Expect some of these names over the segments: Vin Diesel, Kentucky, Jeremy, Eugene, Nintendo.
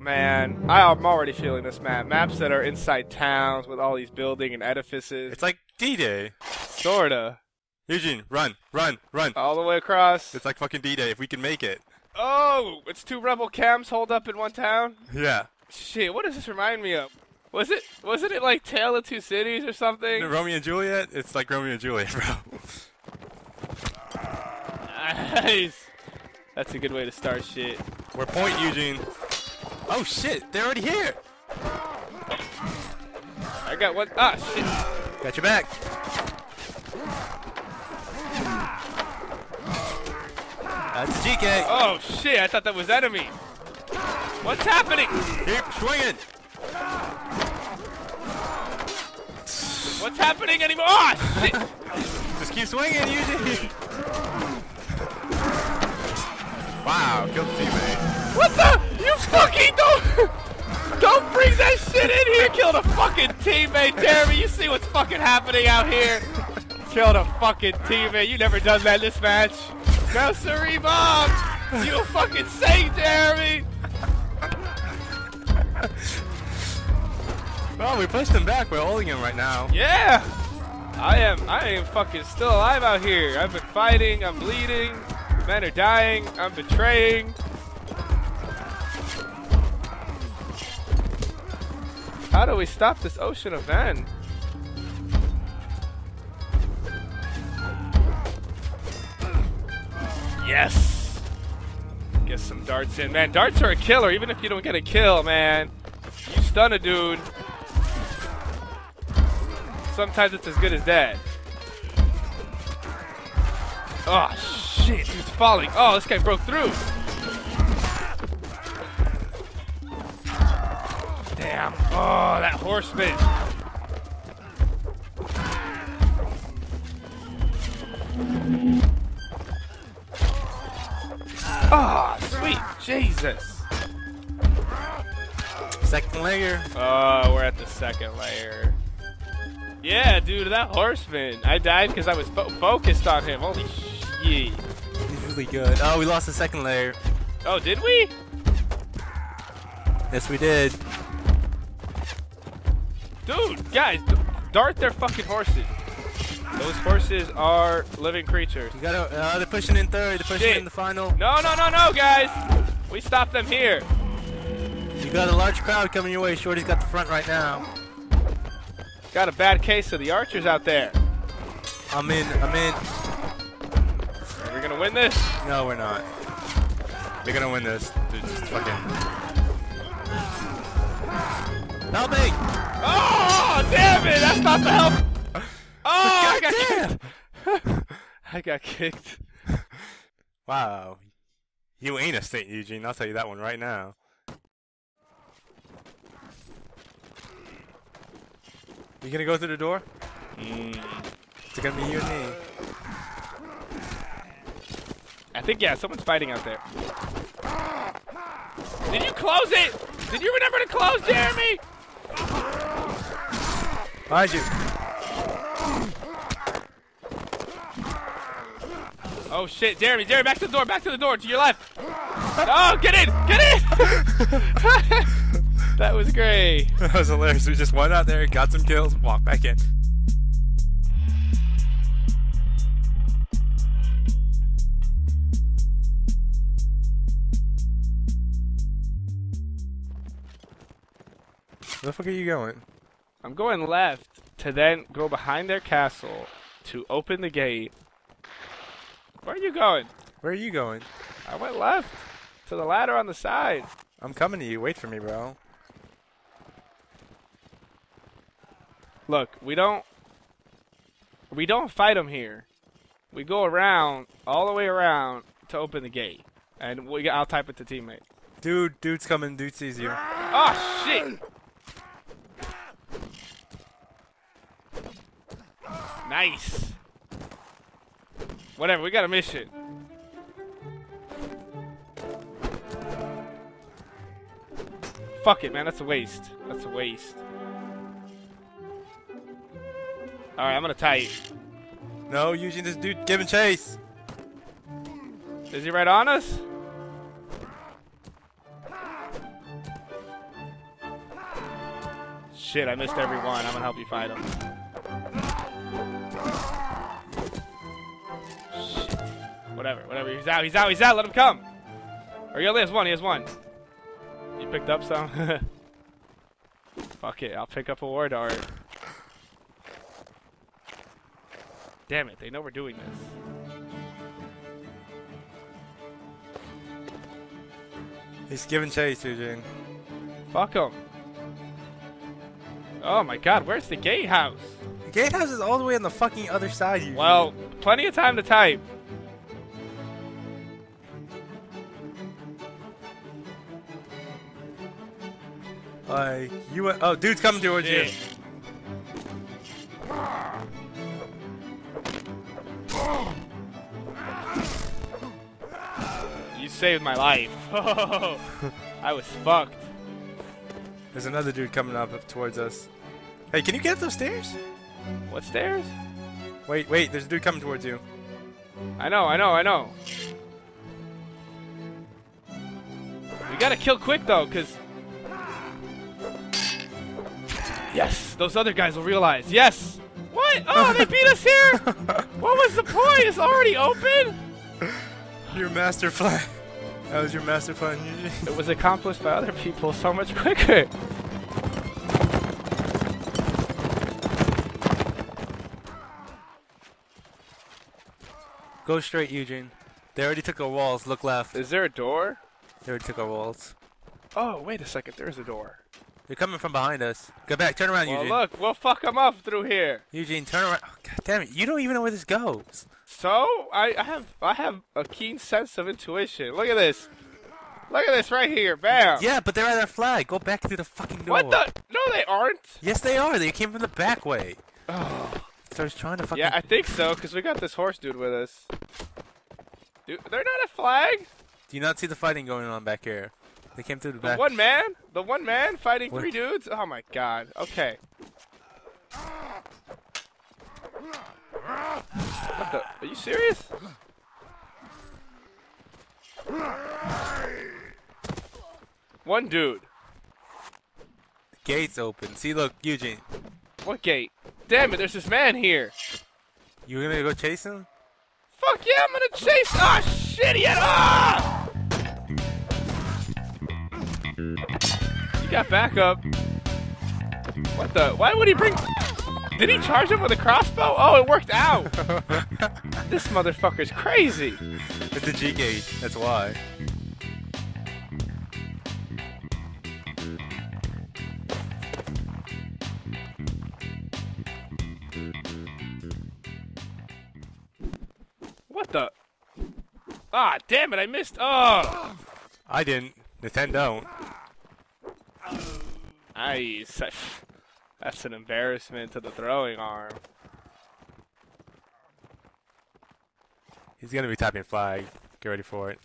Man, I'm already feeling this map. Maps that are inside towns with all these buildings and edifices. It's like D-Day. Sorta. Eugene, run, run, run. All the way across. It's like fucking D-Day if we can make it. Oh, it's two rebel camps holed up in one town? Yeah. Shit, what does this remind me of? Wasn't it like Tale of Two Cities or something? No, Romeo and Juliet? It's like Romeo and Juliet, bro. Nice. That's a good way to start shit. We're point, Eugene. Oh shit, they're already here! I got one. Ah, shit! Got your back! That's GK! Oh shit, I thought that was enemy! What's happening? Keep swinging! What's happening anymore? Ah, shit! Just keep swinging, Eugene! Wow, killed the teammate. What the? You fucking don't bring that shit in here! Killed a fucking teammate, Jeremy! You see what's fucking happening out here? Killed a fucking teammate. You never done that in this match. No siree, Bob! You fucking say, Jeremy! Well, we pushed him back. We're holding him right now. Yeah! I am fucking still alive out here. I've been fighting. I'm bleeding. Men are dying. I'm betraying. How do we stop this ocean event? Yes! Get some darts in. Man, darts are a killer, even if you don't get a kill, man. You stun a dude. Sometimes it's as good as that. Oh, shit, dude's falling. Oh, this guy broke through. Damn. Oh, that horseman. Ah, oh, sweet Jesus. Second layer. Oh, we're at the second layer. Yeah, dude, that horseman. I died because I was focused on him. Holy shit. He's really good. Oh, we lost the second layer. Oh, did we? Yes, we did. Dude, guys, dart their fucking horses. Those horses are living creatures. You gotta, they're pushing in third. They're pushing in the final. No, guys. We stopped them here. You got a large crowd coming your way. Shorty's got the front right now. Got a bad case of the archers out there. I'm in. Are we gonna win this? No, we're not. They're gonna win this. Dude, just fucking... Help me! Oh, damn it! That's not the help! Oh, I got kicked! I got kicked. Wow. You ain't a saint, Eugene. I'll tell you that one right now. You gonna go through the door? It's gonna be you and me. I think, yeah, someone's fighting out there. Did you close it? Did you remember to close, Jeremy? Behind you. Oh shit, Jeremy, back to the door, to your left. Oh, get in! That was great. That was hilarious. We just went out there, got some kills, walked back in. Where the fuck are you going? I'm going left to then go behind their castle to open the gate. Where are you going? Where are you going? I went left to the ladder on the side. I'm coming to you. Wait for me, bro. Look, we don't fight them here. We go around all the way around to open the gate, and I'll type it to teammate. Dude, dude's coming. Dude sees you. Oh shit! Nice. Whatever, we got a mission. Fuck it, man. That's a waste. That's a waste. All right, I'm gonna type. No, Eugene, this dude giving chase. Is he right on us? Shit, I missed every one. I'm gonna help you fight him. Whatever. He's out. Let him come. Or he only has one. You picked up some. Fuck it. I'll pick up a war dart. Damn it. They know we're doing this. He's giving chase, Eugene. Fuck him. Oh my God. Where's the gatehouse? The gatehouse is all the way on the fucking other side, Eugene. Well, plenty of time to type. Like, you went, oh, dude's coming towards you. You saved my life. I was fucked. There's another dude coming up towards us. Hey, can you get up those stairs? What stairs? Wait, there's a dude coming towards you. I know. We gotta kill quick, though, because... Yes, those other guys will realize. Yes. What? Oh, they beat us here. What was the point? It's already open. Your master plan. That was your master plan. It was accomplished by other people so much quicker. Go straight, Eugene. They already took our walls. Look left. Is there a door? They already took our walls. Oh, wait a second. There's a door. They're coming from behind us. Go back. Turn around, Eugene. Look, we'll fuck them up through here. Eugene, turn around. Oh, God damn it. You don't even know where this goes. So, I have a keen sense of intuition. Look at this. Look at this right here. Bam. Yeah, but they're at our flag. Go back through the fucking door. What the? No, they aren't. Yes, they are. They came from the back way. Oh. So I was trying to fucking... Yeah, I think so, because we got this horse dude with us. Dude, they're not a flag. Do you not see the fighting going on back here? They came through the back. The one man fighting three dudes? Oh my God. Okay. What the? Are you serious? One dude. The gate's open. See, look, Eugene. What gate? Damn it, there's this man here. You gonna go chase him? Fuck yeah, I'm gonna chase. Ah, oh, shit, he had. Ah! He got back up. What the? Why would he bring... Did he charge him with a crossbow? Oh, it worked out. This motherfucker's crazy. It's a G gate. That's why. What the? Ah, damn it. I missed. Oh. I didn't. Nintendo. Nice. That's an embarrassment to the throwing arm. He's gonna be typing flag. Get ready for it.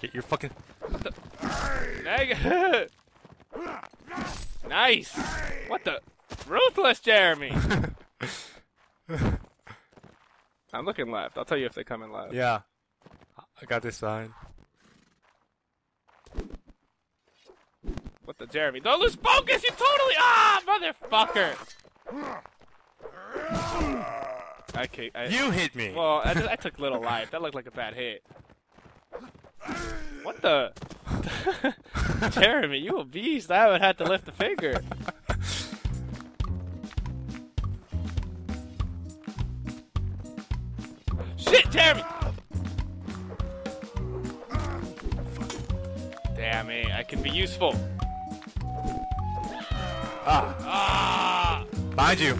Get your fucking... What the... Nice! What the... Ruthless Jeremy! I'm looking left. I'll tell you if they come in left. Yeah. I got this sign. What the Jeremy? Don't lose focus! You totally... Ah, motherfucker! You hit me! Well, I took little life. That looked like a bad hit. What the... Jeremy, you a beast. I haven't had to lift a finger. Shit, Jeremy! Damn it, I can be useful. Ah. Behind you.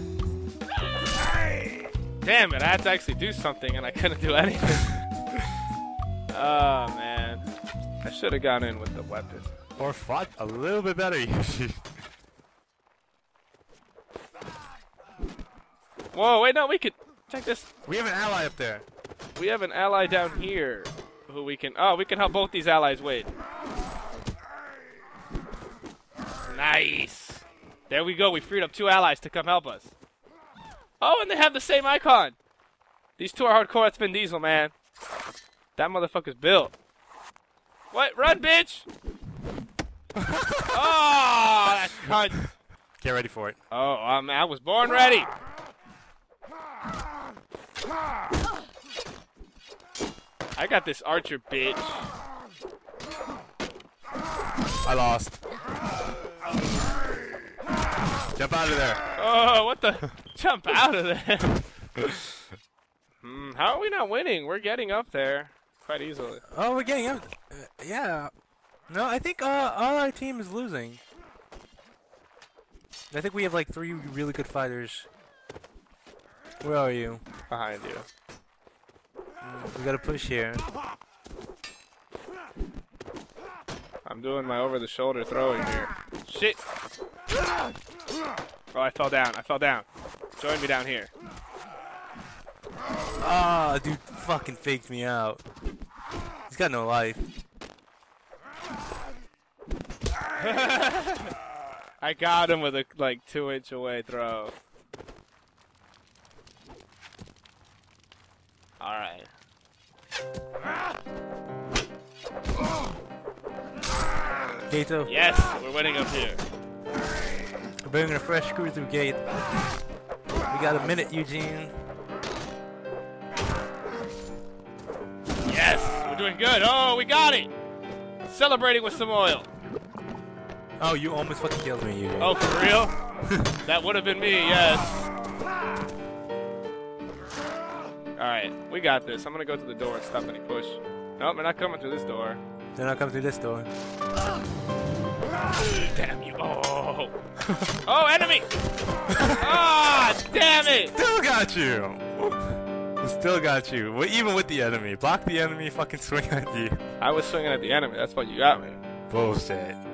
Damn it, I had to actually do something and I couldn't do anything. Oh, man. I should have gone in with the weapon. Or fought a little bit better. Whoa, wait, no, we could... Check this. We have an ally up there. We have an ally down here who we can... Oh, we can help both these allies win. Nice. There we go. We freed up two allies to come help us. Oh, and they have the same icon. These two are hardcore. It's Vin Diesel, man. That motherfucker's built. What? Run, bitch! Oh, that's cut. Get ready for it. Oh, I was born ready. I got this archer, bitch. I lost. Jump out of there. Oh, what the? Jump out of there. How are we not winning? We're getting up there. Quite easily. Oh, we're getting up. Yeah. No, I think all our team is losing. I think we have like three really good fighters. Where are you? Behind you. We gotta push here. I'm doing my over-the-shoulder throwing here. Shit! Oh, I fell down. I fell down. Join me down here. Ah, oh, dude fucking faked me out. He's got no life. I got him with a like 2-inch away throw. Alright. Gato. Yes, we're winning up here. We're bringing a fresh crew through gate. We got a minute, Eugene. Doing good. Oh, we got it. Celebrating with some oil. Oh, you almost fucking killed me, you. Oh, for real? That would have been me, yes. Alright, we got this. I'm gonna go to the door and stop any push. Nope, they're not coming through this door. They're not coming through this door. Damn you. Oh. Oh, enemy! Ah, oh, damn it! Still got you! Still got you. Well, even with the enemy. Block the enemy, fucking swing at you. I was swinging at the enemy. That's why you got me. Bullshit.